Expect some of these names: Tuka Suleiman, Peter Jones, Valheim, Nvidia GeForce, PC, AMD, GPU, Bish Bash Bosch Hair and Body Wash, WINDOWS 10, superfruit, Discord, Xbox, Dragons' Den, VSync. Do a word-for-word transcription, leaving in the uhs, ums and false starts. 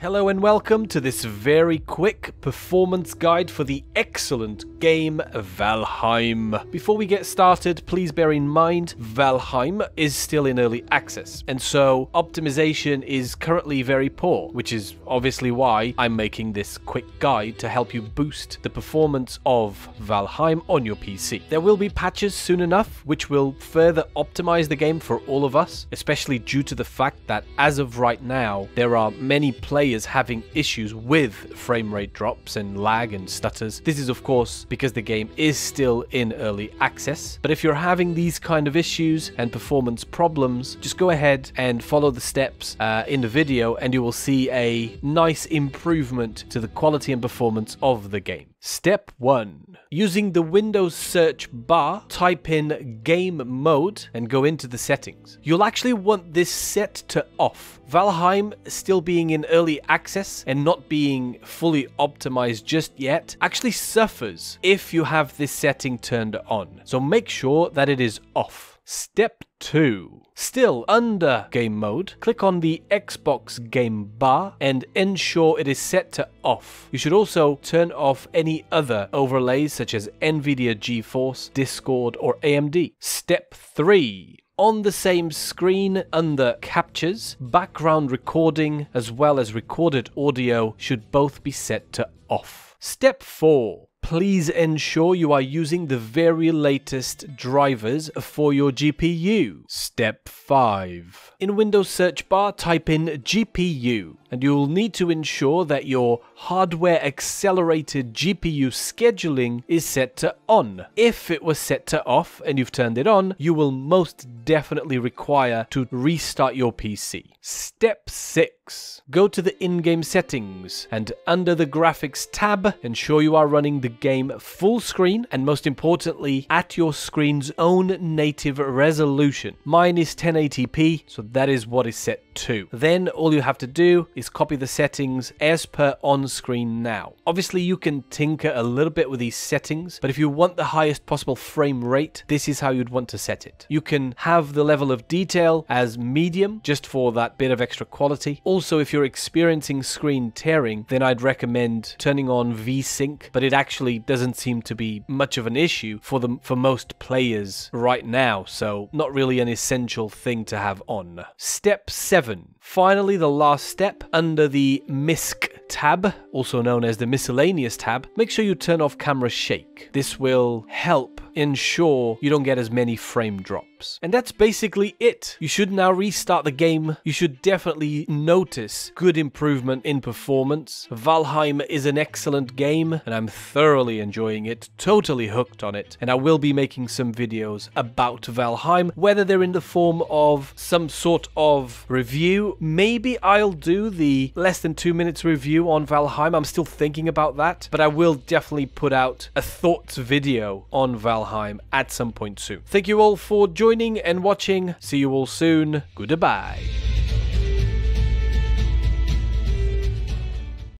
Hello and welcome to this very quick performance guide for the excellent game Valheim. Before we get started, please bear in mind Valheim is still in early access, and so optimization is currently very poor, which is obviously why I'm making this quick guide to help you boost the performance of Valheim on your P C. There will be patches soon enough which will further optimize the game for all of us, especially due to the fact that as of right now, there are many players is having issues with frame rate drops and lag and stutters. This is of course because the game is still in early access, but if you're having these kind of issues and performance problems, just go ahead and follow the steps uh, in the video and you will see a nice improvement to the quality and performance of the game. Step one. Using the Windows search bar, type in game mode and go into the settings. You'll actually want this set to off. Valheim still being in early access and not being fully optimized just yet actually suffers if you have this setting turned on. So make sure that it is off. Step two. Still under game mode, click on the Xbox game bar and ensure it is set to off. You should also turn off any other overlays such as Nvidia GeForce, Discord or A M D. Step three. On the same screen under captures, background recording as well as recorded audio should both be set to off. Step four. Please ensure you are using the very latest drivers for your G P U. Step five. In Windows search bar, type in G P U, and you'll need to ensure that your hardware accelerated G P U scheduling is set to on. If it was set to off and you've turned it on, you will most definitely require to restart your P C. Step six. Go to the in-game settings and under the graphics tab, ensure you are running the game full screen and most importantly at your screen's own native resolution. Mine is ten eighty p, so that is what is set to. Then all you have to do is copy the settings as per on screen now. Obviously you can tinker a little bit with these settings, but if you want the highest possible frame rate, this is how you'd want to set it. You can have the level of detail as medium just for that bit of extra quality. Also, if you're experiencing screen tearing, then I'd recommend turning on VSync, but it actually doesn't seem to be much of an issue for the for most players right now, so not really an essential thing to have on. Step seven. Finally, the last step under the misc tab, also known as the miscellaneous tab, make sure you turn off camera shake. This will help ensure you don't get as many frame drops. And that's basically it. You should now restart the game. You should definitely notice good improvement in performance. Valheim is an excellent game and I'm thoroughly enjoying it, totally hooked on it, and I will be making some videos about Valheim, whether they're in the form of some sort of review. Maybe I'll do the less than two minutes review on Valheim. I'm still thinking about that, but I will definitely put out a thoughts video on Valheim at some point soon. Thank you all for joining and watching. See you all soon. Goodbye.